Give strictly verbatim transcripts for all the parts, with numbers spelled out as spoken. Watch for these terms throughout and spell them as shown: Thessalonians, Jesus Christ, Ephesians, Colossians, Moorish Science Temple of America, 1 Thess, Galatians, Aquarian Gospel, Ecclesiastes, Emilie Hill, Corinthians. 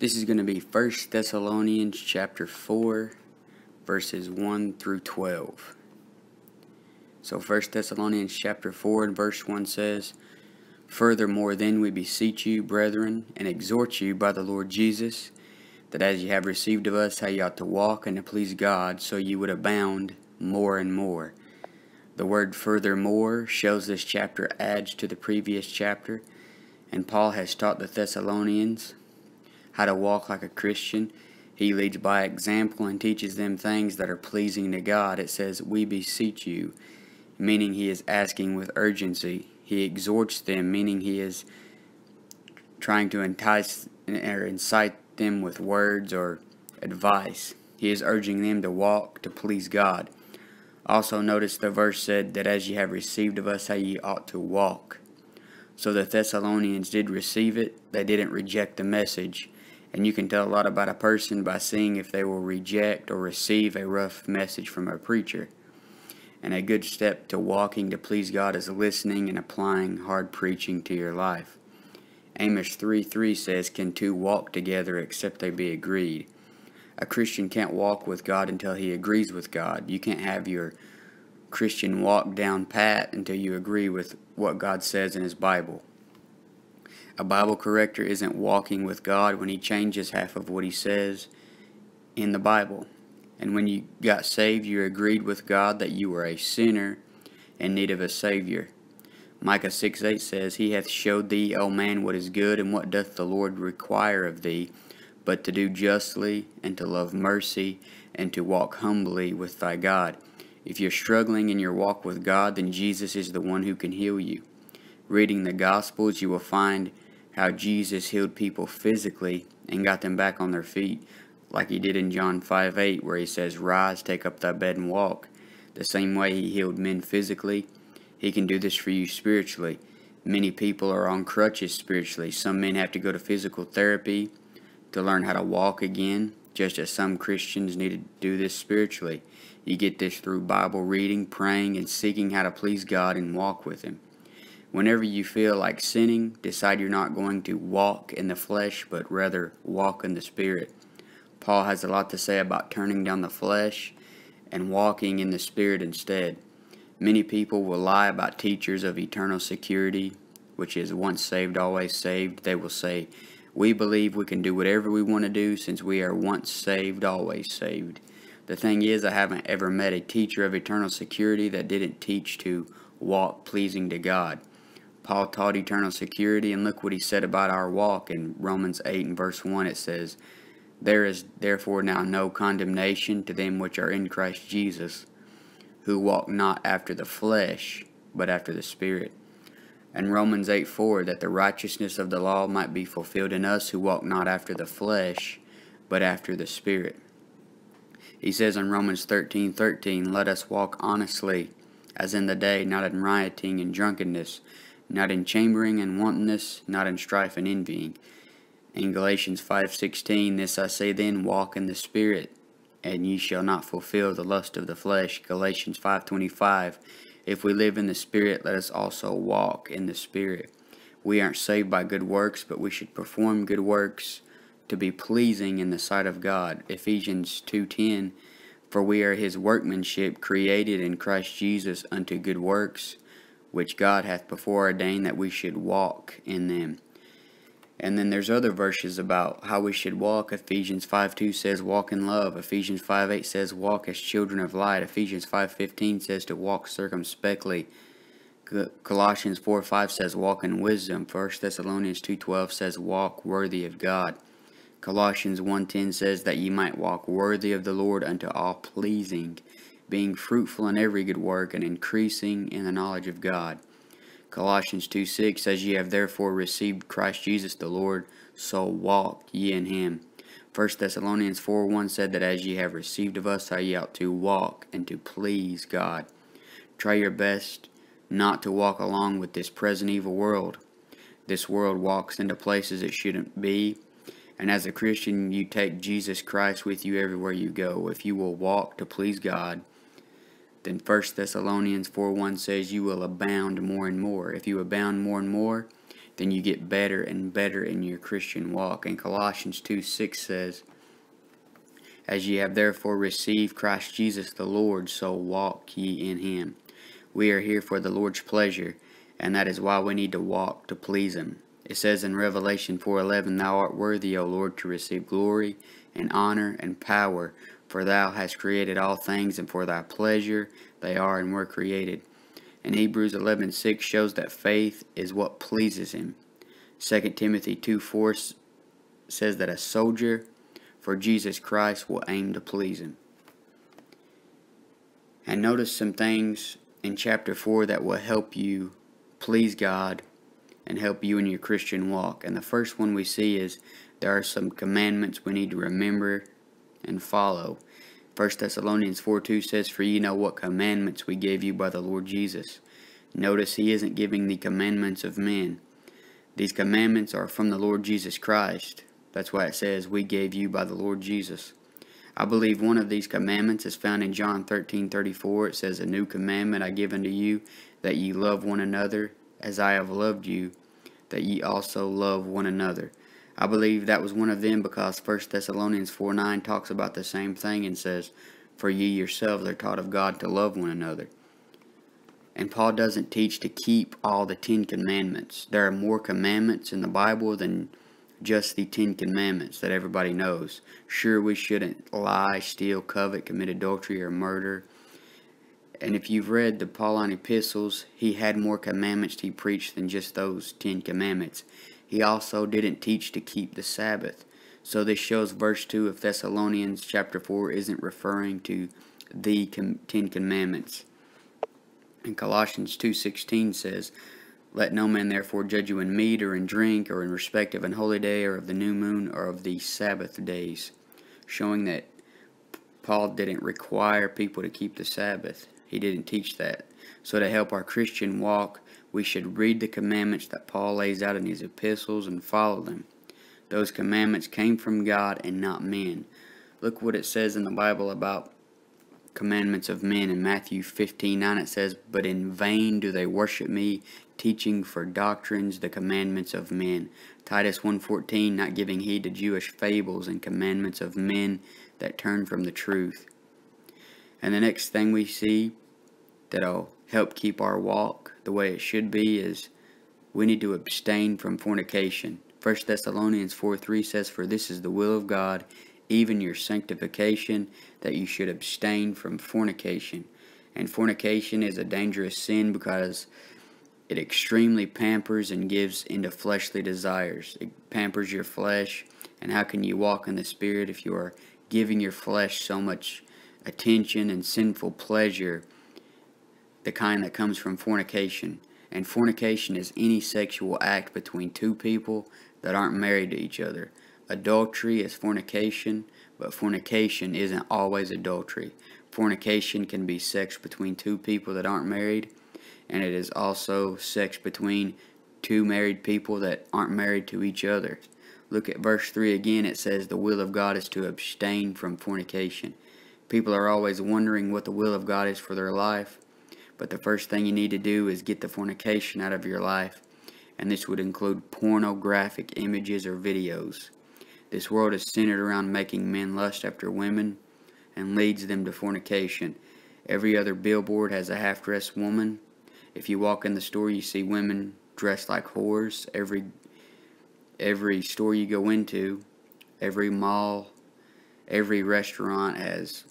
This is going to be First Thessalonians chapter four, verses one through twelve. So First Thessalonians chapter four and verse one says, "Furthermore then we beseech you, brethren, and exhort you by the Lord Jesus, that as you have received of us how you ought to walk and to please God, so you would abound more and more." The word "furthermore" shows this chapter adds to the previous chapter, and Paul has taught the Thessalonians how to walk like a Christian. He leads by example and teaches them things that are pleasing to God. It says, "We beseech you," meaning he is asking with urgency. He exhorts them, meaning he is trying to entice or incite them with words or advice. He is urging them to walk to please God. Also notice the verse said that as ye have received of us how ye ought to walk. So the Thessalonians did receive it. They didn't reject the message. And you can tell a lot about a person by seeing if they will reject or receive a rough message from a preacher. And a good step to walking to please God is listening and applying hard preaching to your life. Amos three three says, "Can two walk together except they be agreed?" A Christian can't walk with God until he agrees with God. You can't have your Christian walk down pat until you agree with what God says in his Bible. A Bible corrector isn't walking with God when he changes half of what he says in the Bible. And when you got saved, you agreed with God that you were a sinner in need of a Savior. Micah six eight says, "He hath showed thee, O man, what is good, and what doth the Lord require of thee, but to do justly, and to love mercy, and to walk humbly with thy God." If you're struggling in your walk with God, then Jesus is the one who can heal you. Reading the Gospels, you will find how Jesus healed people physically and got them back on their feet, like he did in John five eight, where he says, "Rise, take up thy bed and walk." The same way he healed men physically, he can do this for you spiritually. Many people are on crutches spiritually. Some men have to go to physical therapy to learn how to walk again, just as some Christians need to do this spiritually. You get this through Bible reading, praying, and seeking how to please God and walk with him. Whenever you feel like sinning, decide you're not going to walk in the flesh, but rather walk in the Spirit. Paul has a lot to say about turning down the flesh and walking in the Spirit instead. Many people will lie about teachers of eternal security, which is once saved, always saved. They will say, "We believe we can do whatever we want to do since we are once saved, always saved." The thing is, I haven't ever met a teacher of eternal security that didn't teach to walk pleasing to God. Paul taught eternal security, and look what he said about our walk in Romans eight and verse one. It says, "There is therefore now no condemnation to them which are in Christ Jesus, who walk not after the flesh, but after the Spirit." And Romans eight four, "That the righteousness of the law might be fulfilled in us, who walk not after the flesh, but after the Spirit." He says in Romans thirteen thirteen, "Let us walk honestly, as in the day, not in rioting and drunkenness, not in chambering and wantonness, not in strife and envying." In Galatians five sixteen, "This I say then, walk in the Spirit, and ye shall not fulfill the lust of the flesh." Galatians five twenty-five, "If we live in the Spirit, let us also walk in the Spirit." We aren't saved by good works, but we should perform good works to be pleasing in the sight of God. Ephesians two ten, "For we are his workmanship, created in Christ Jesus unto good works, which God hath before ordained that we should walk in them." And then there's other verses about how we should walk. Ephesians five two says, "Walk in love." Ephesians five eight says, "Walk as children of light." Ephesians five fifteen says, "To walk circumspectly." Colossians four five says, "Walk in wisdom." First Thessalonians two twelve says, "Walk worthy of God." Colossians one ten says, "That ye might walk worthy of the Lord unto all pleasing, being fruitful in every good work, and increasing in the knowledge of God." Colossians two six says, "Ye have therefore received Christ Jesus the Lord, so walk ye in him." First Thessalonians four one said that as ye have received of us, how ye ought to walk and to please God. Try your best not to walk along with this present evil world. This world walks into places it shouldn't be. And as a Christian, you take Jesus Christ with you everywhere you go. If you will walk to please God, then First Thessalonians four one says you will abound more and more. If you abound more and more, then you get better and better in your Christian walk. And Colossians two six says, "As ye have therefore received Christ Jesus the Lord, so walk ye in him." We are here for the Lord's pleasure, and that is why we need to walk to please him. It says in Revelation four eleven, "Thou art worthy, O Lord, to receive glory and honor and power, for thou hast created all things, and for thy pleasure they are and were created." And Hebrews eleven six shows that faith is what pleases him. Second Timothy two four says that a soldier for Jesus Christ will aim to please him. And notice some things in chapter four that will help you please God and help you in your Christian walk. And the first one we see is there are some commandments we need to remember and follow. First Thessalonians four two says, "For ye know what commandments we gave you by the Lord Jesus." Notice he isn't giving the commandments of men. These commandments are from the Lord Jesus Christ. That's why it says, "We gave you by the Lord Jesus." I believe one of these commandments is found in John thirteen thirty-four. It says, "A new commandment I give unto you, that ye love one another, as I have loved you, that ye also love one another." I believe that was one of them, because First Thessalonians four nine talks about the same thing and says, "For ye yourselves are taught of God to love one another." And Paul doesn't teach to keep all the Ten Commandments. There are more commandments in the Bible than just the Ten Commandments that everybody knows. Sure, we shouldn't lie, steal, covet, commit adultery, or murder. And if you've read the Pauline epistles, he had more commandments he preached than just those Ten Commandments. He also didn't teach to keep the Sabbath. So this shows verse two of Thessalonians chapter four isn't referring to the Ten Commandments. And Colossians two sixteen says, "Let no man therefore judge you in meat or in drink or in respect of an holy day or of the new moon or of the Sabbath days," showing that Paul didn't require people to keep the Sabbath. He didn't teach that. So to help our Christian walk, we should read the commandments that Paul lays out in his epistles and follow them. Those commandments came from God and not men. Look what it says in the Bible about commandments of men. In Matthew fifteen nine it says, "But in vain do they worship me, teaching for doctrines the commandments of men." Titus one fourteen, "Not giving heed to Jewish fables and commandments of men that turn from the truth." And the next thing we see that'll help keep our walk the way it should be is we need to abstain from fornication. First Thessalonians four three says, "For this is the will of God, even your sanctification, that you should abstain from fornication." And fornication is a dangerous sin because it extremely pampers and gives into fleshly desires. It pampers your flesh, and how can you walk in the Spirit if you are giving your flesh so much attention and sinful pleasure, the kind that comes from fornication? And fornication is any sexual act between two people that aren't married to each other. Adultery is fornication, but fornication isn't always adultery. Fornication can be sex between two people that aren't married, and it is also sex between two married people that aren't married to each other. Look at verse three again. It says, "The will of God is to abstain from fornication." People are always wondering what the will of God is for their life, but the first thing you need to do is get the fornication out of your life, and this would include pornographic images or videos. This world is centered around making men lust after women and leads them to fornication. Every other billboard has a half-dressed woman. If you walk in the store, you see women dressed like whores. Every, every store you go into, every mall, every restaurant has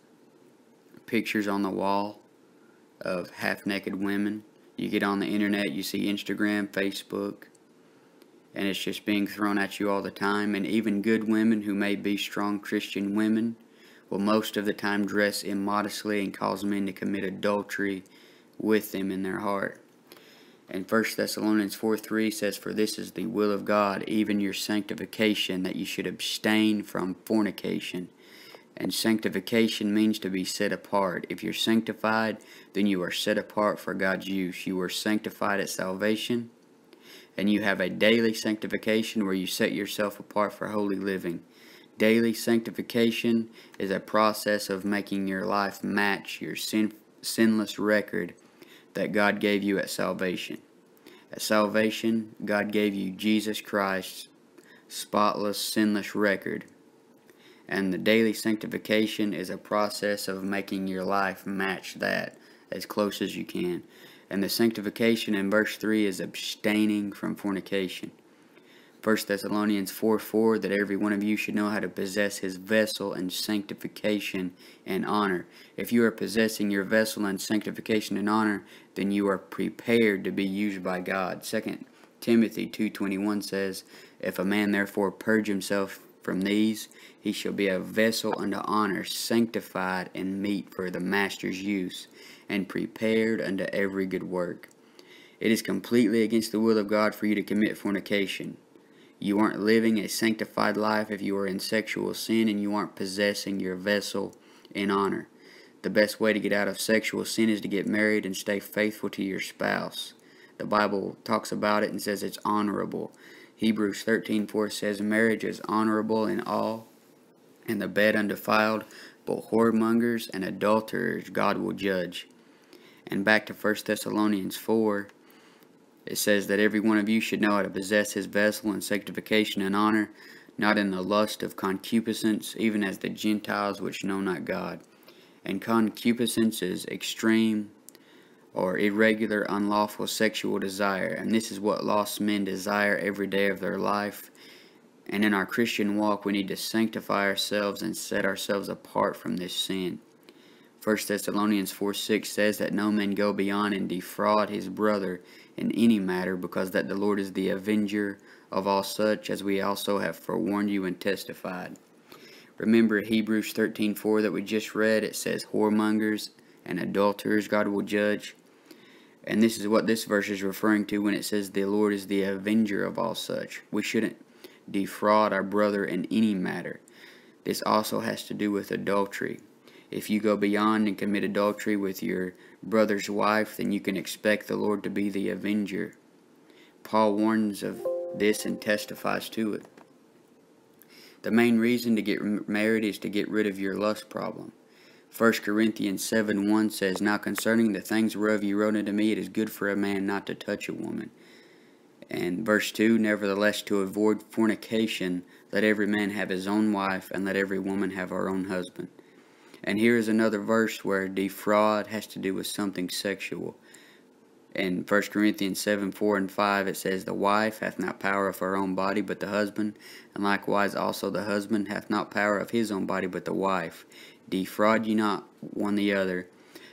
pictures on the wall of half-naked women. You get on the internet, you see Instagram, Facebook, and it's just being thrown at you all the time. And even good women who may be strong Christian women will most of the time dress immodestly and cause men to commit adultery with them in their heart. And First Thessalonians four three says, "For this is the will of God, even your sanctification, that you should abstain from fornication." And sanctification means to be set apart. If you're sanctified, then you are set apart for God's use. You are sanctified at salvation, and you have a daily sanctification where you set yourself apart for holy living. Daily sanctification is a process of making your life match your sin, sinless record that God gave you at salvation. At salvation, God gave you Jesus Christ's spotless, sinless record. And the daily sanctification is a process of making your life match that as close as you can. And the sanctification in verse three is abstaining from fornication. First Thessalonians four four, that every one of you should know how to possess his vessel in sanctification and honor. If you are possessing your vessel in sanctification and honor, then you are prepared to be used by God. Second Timothy two twenty-one says, if a man therefore purge himself from these, he shall be a vessel unto honor, sanctified and meet for the master's use, and prepared unto every good work. It is completely against the will of God for you to commit fornication. You aren't living a sanctified life if you are in sexual sin and you aren't possessing your vessel in honor. The best way to get out of sexual sin is to get married and stay faithful to your spouse. The Bible talks about it and says it's honorable. Hebrews thirteen four says, marriage is honorable in all, and the bed undefiled, but whoremongers and adulterers God will judge. And back to First Thessalonians four, it says that every one of you should know how to possess his vessel in sanctification and honor, not in the lust of concupiscence, even as the Gentiles which know not God. And concupiscence is extreme or irregular, unlawful sexual desire. And this is what lost men desire every day of their life. And in our Christian walk, we need to sanctify ourselves and set ourselves apart from this sin. First Thessalonians four six says that no man go beyond and defraud his brother in any matter, because that the Lord is the avenger of all such, as we also have forewarned you and testified. Remember Hebrews thirteen four that we just read. It says whoremongers and adulterers God will judge. And this is what this verse is referring to when it says the Lord is the avenger of all such. We shouldn't defraud our brother in any matter. This also has to do with adultery. If you go beyond and commit adultery with your brother's wife, then you can expect the Lord to be the avenger. Paul warns of this and testifies to it. The main reason to get married is to get rid of your lust problem. First Corinthians seven one says, now concerning the things whereof you wrote unto me, it is good for a man not to touch a woman. And verse two, nevertheless, to avoid fornication, let every man have his own wife, and let every woman have her own husband. And here is another verse where defraud has to do with something sexual. In First Corinthians seven four and five, it says, the wife hath not power of her own body, but the husband, and likewise also the husband hath not power of his own body, but the wife. Defraud ye not one the other,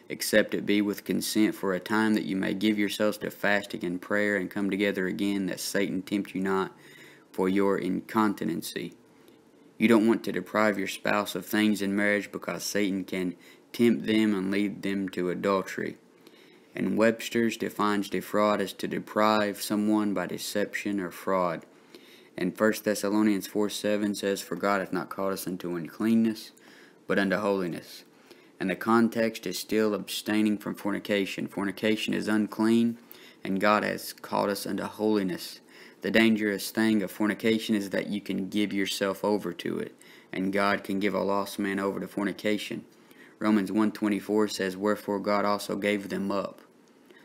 except it be with consent for a time, that you may give yourselves to fasting and prayer, and come together again, that Satan tempt you not for your incontinency. You don't want to deprive your spouse of things in marriage, because Satan can tempt them and lead them to adultery. And Webster's defines defraud as to deprive someone by deception or fraud. And First Thessalonians four seven says, for God hath not called us unto uncleanness, but unto holiness. And the context is still abstaining from fornication. Fornication is unclean, and God has called us unto holiness. The dangerous thing of fornication is that you can give yourself over to it, and God can give a lost man over to fornication. Romans one twenty-four says, wherefore God also gave them up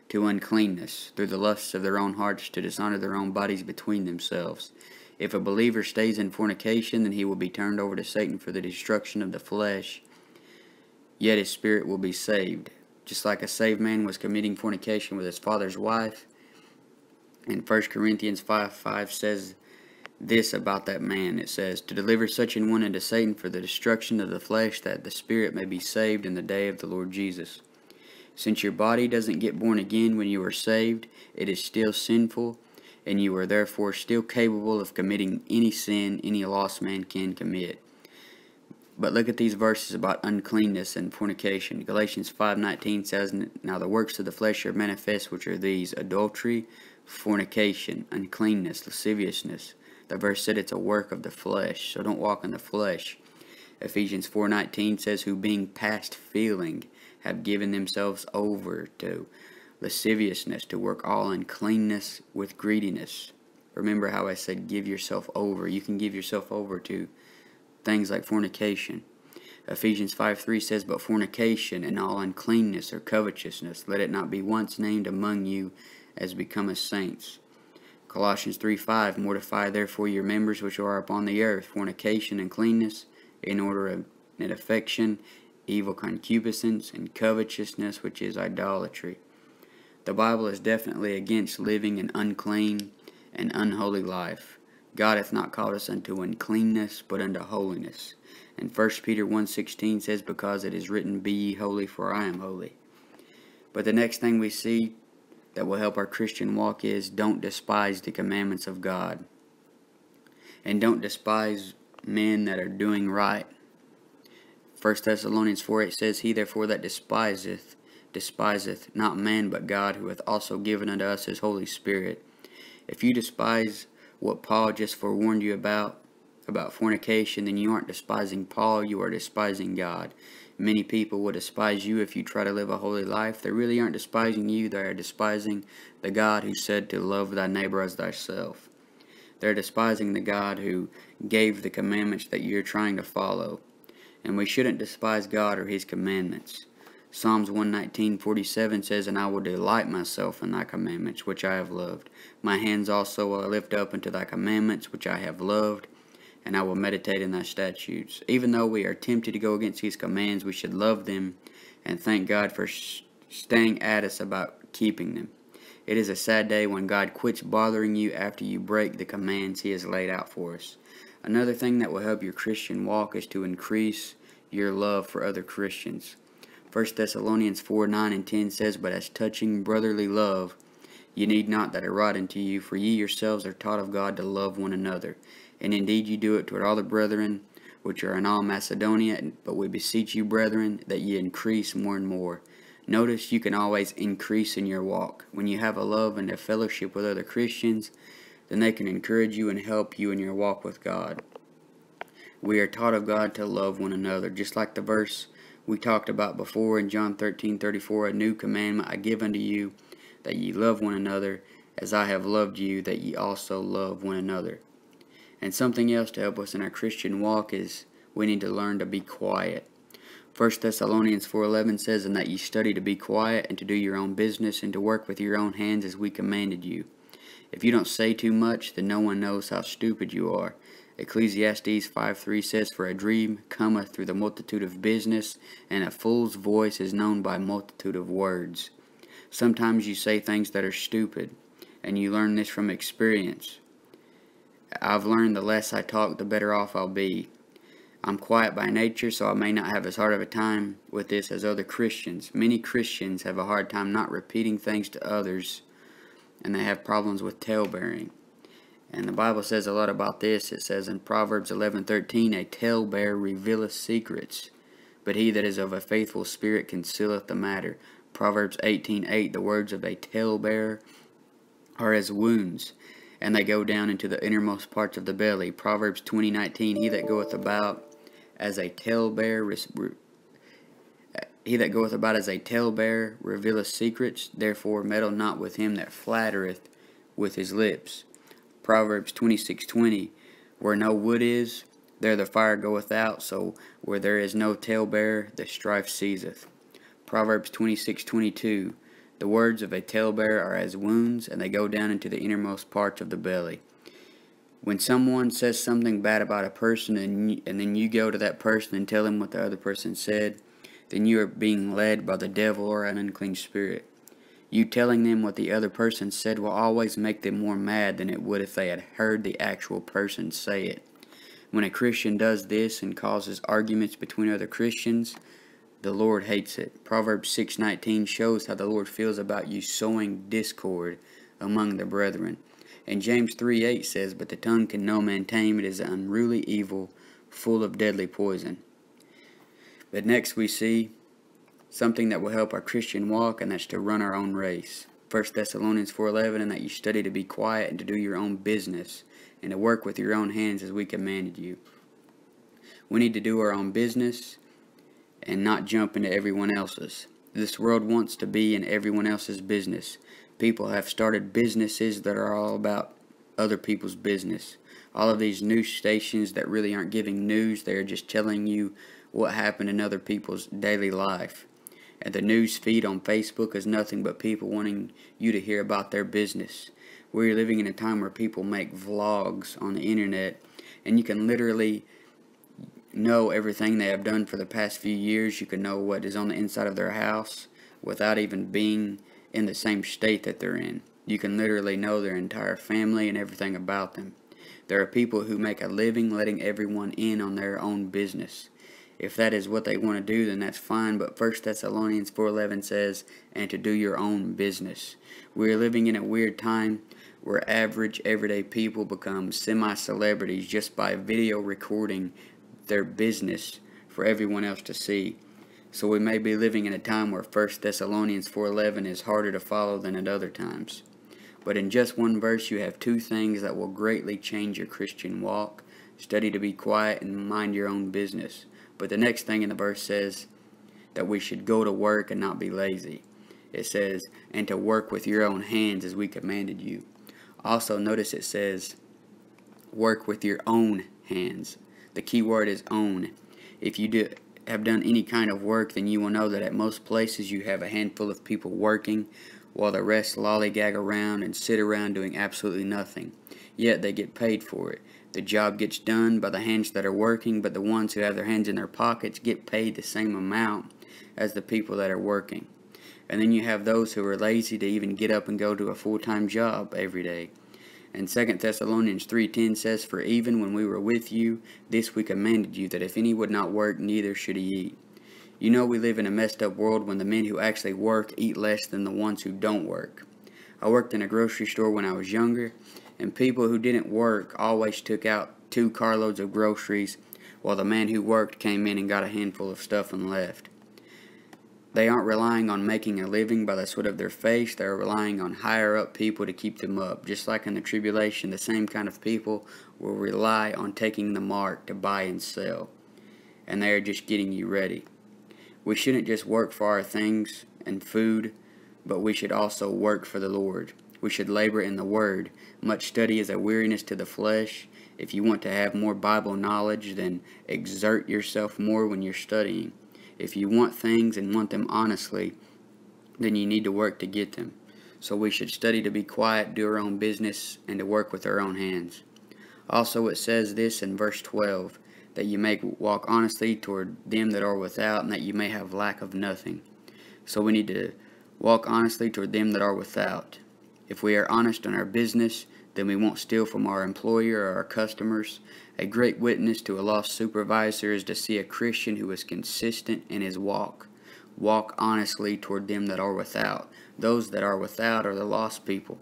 to uncleanness through the lusts of their own hearts, to dishonor their own bodies between themselves. If a believer stays in fornication, then he will be turned over to Satan for the destruction of the flesh, yet his spirit will be saved. Just like a saved man was committing fornication with his father's wife. And First Corinthians five five says this about that man. It says, to deliver such an one unto Satan for the destruction of the flesh, that the spirit may be saved in the day of the Lord Jesus. Since your body doesn't get born again when you are saved, it is still sinful, and you are therefore still capable of committing any sin any lost man can commit. But look at these verses about uncleanness and fornication. Galatians five nineteen says, now the works of the flesh are manifest, which are these: adultery, fornication, uncleanness, lasciviousness. The verse said it's a work of the flesh, so don't walk in the flesh. Ephesians four nineteen says, who being past feeling have given themselves over to lasciviousness, to work all uncleanness with greediness. Remember how I said give yourself over. You can give yourself over to things like fornication. Ephesians five three says, but fornication and all uncleanness or covetousness, let it not be once named among you, as becometh saints. Colossians three five, mortify therefore your members which are upon the earth, fornication and uncleanness, inordinate affection, evil concupiscence, and covetousness, which is idolatry. The Bible is definitely against living an unclean and unholy life. God hath not called us unto uncleanness, but unto holiness. And First Peter one sixteen says, because it is written, be ye holy, for I am holy. But the next thing we see that will help our Christian walk is, don't despise the commandments of God. And don't despise men that are doing right. First Thessalonians four eight says, he therefore that despiseth, despiseth not man but God, who hath also given unto us his Holy Spirit. If you despise what Paul just forewarned you about, about fornication, then you aren't despising Paul, you are despising God. Many people will despise you if you try to live a holy life. They really aren't despising you, they are despising the God who said to love thy neighbor as thyself. They're despising the God who gave the commandments that you're trying to follow. And we shouldn't despise God or his commandments. Psalms one nineteen forty-seven says, and I will delight myself in thy commandments, which I have loved. My hands also will I lift up unto thy commandments, which I have loved, and I will meditate in thy statutes. Even though we are tempted to go against his commands, we should love them and thank God for staying at us about keeping them. It is a sad day when God quits bothering you after you break the commands he has laid out for us. Another thing that will help your Christian walk is to increase your love for other Christians. First Thessalonians four nine and ten says, but as touching brotherly love, ye need not that I write unto you, for ye yourselves are taught of God to love one another. And indeed ye do it toward all the brethren which are in all Macedonia, but we beseech you, brethren, that ye increase more and more. Notice you can always increase in your walk. When you have a love and a fellowship with other Christians, then they can encourage you and help you in your walk with God. We are taught of God to love one another, just like the verse we talked about before in John thirteen thirty-four, a new commandment I give unto you, that ye love one another, as I have loved you, that ye also love one another. And something else to help us in our Christian walk is, we need to learn to be quiet. First Thessalonians four eleven says, and that ye study to be quiet, and to do your own business, and to work with your own hands as we commanded you. If you don't say too much, then no one knows how stupid you are. Ecclesiastes five three says, for a dream cometh through the multitude of business, and a fool's voice is known by multitude of words. Sometimes you say things that are stupid, and you learn this from experience. I've learned the less I talk, the better off I'll be. I'm quiet by nature, so I may not have as hard of a time with this as other Christians. Many Christians have a hard time not repeating things to others, and they have problems with tale-bearing. And the Bible says a lot about this. It says in Proverbs eleven thirteen, a tale-bearer revealeth secrets, but he that is of a faithful spirit concealeth the matter. Proverbs eighteen eight, the words of a tale-bearer are as wounds, and they go down into the innermost parts of the belly. Proverbs twenty nineteen, he that goeth about as a tale-bearer, he that goeth about as a tale-bearer revealeth secrets, therefore meddle not with him that flattereth with his lips. Proverbs twenty-six twenty, where no wood is, there the fire goeth out, so where there is no tale-bearer, the strife ceaseth. Proverbs twenty-six twenty-two, the words of a tale-bearer are as wounds, and they go down into the innermost parts of the belly. When someone says something bad about a person, and, you, and then you go to that person and tell them what the other person said, then you are being led by the devil or an unclean spirit. You telling them what the other person said will always make them more mad than it would if they had heard the actual person say it. When a Christian does this and causes arguments between other Christians, the Lord hates it. Proverbs six nineteen shows how the Lord feels about you sowing discord among the brethren. And James three eight says, but the tongue can no man tame, it is an unruly evil, full of deadly poison. But next we see something that will help our Christian walk, and that's to run our own race. First Thessalonians four eleven, and that you study to be quiet and to do your own business, and to work with your own hands as we commanded you. We need to do our own business and not jump into everyone else's. This world wants to be in everyone else's business. People have started businesses that are all about other people's business. All of these news stations that really aren't giving news, they're just telling you what happened in other people's daily life. And the news feed on Facebook is nothing but people wanting you to hear about their business. We're living in a time where people make vlogs on the internet, and you can literally know everything they have done for the past few years. You can know what is on the inside of their house without even being in the same state that they're in. You can literally know their entire family and everything about them. There are people who make a living letting everyone in on their own business. If that is what they want to do, then that's fine, but First Thessalonians four eleven says, and to do your own business. We're living in a weird time where average, everyday people become semi-celebrities just by video recording their business for everyone else to see. So we may be living in a time where First Thessalonians four eleven is harder to follow than at other times. But in just one verse you have two things that will greatly change your Christian walk. Study to be quiet and mind your own business. But the next thing in the verse says that we should go to work and not be lazy. It says, and to work with your own hands as we commanded you. Also notice it says, work with your own hands. The key word is own. If you do have done any kind of work, then you will know that at most places you have a handful of people working while the rest lollygag around and sit around doing absolutely nothing. Yet they get paid for it. The job gets done by the hands that are working, but the ones who have their hands in their pockets get paid the same amount as the people that are working. And then you have those who are lazy to even get up and go to a full-time job every day. And Second Thessalonians three ten says, for even when we were with you, this we commanded you, that if any would not work, neither should he eat. You know, we live in a messed up world when the men who actually work eat less than the ones who don't work. I worked in a grocery store when I was younger, and people who didn't work always took out two carloads of groceries, while the man who worked came in and got a handful of stuff and left. They aren't relying on making a living by the sweat of their face. They're relying on higher up people to keep them up. Just like in the tribulation, the same kind of people will rely on taking the mark to buy and sell. And they're just getting you ready. We shouldn't just work for our things and food, but we should also work for the Lord. We should labor in the Word. Much study is a weariness to the flesh. If you want to have more Bible knowledge, then exert yourself more when you're studying. If you want things and want them honestly, then you need to work to get them. So we should study to be quiet, do our own business, and to work with our own hands. Also it says this in verse twelve, that you may walk honestly toward them that are without, and that you may have lack of nothing. So we need to walk honestly toward them that are without. If we are honest in our business, then we won't steal from our employer or our customers. A great witness to a lost supervisor is to see a Christian who is consistent in his walk. Walk honestly toward them that are without. Those that are without are the lost people.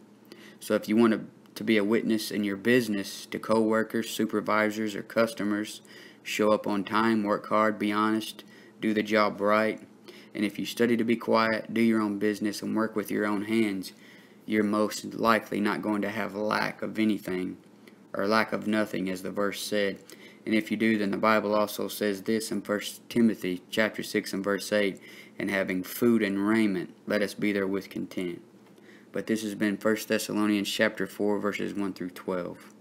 So if you want to, to be a witness in your business to co-workers, supervisors, or customers, show up on time, work hard, be honest, do the job right. And if you study to be quiet, do your own business, and work with your own hands, you're most likely not going to have lack of anything, or lack of nothing, as the verse said. And if you do, then the Bible also says this in First Timothy chapter six and verse eight, and having food and raiment, let us be there with content. But this has been First Thessalonians chapter four, verses one through twelve.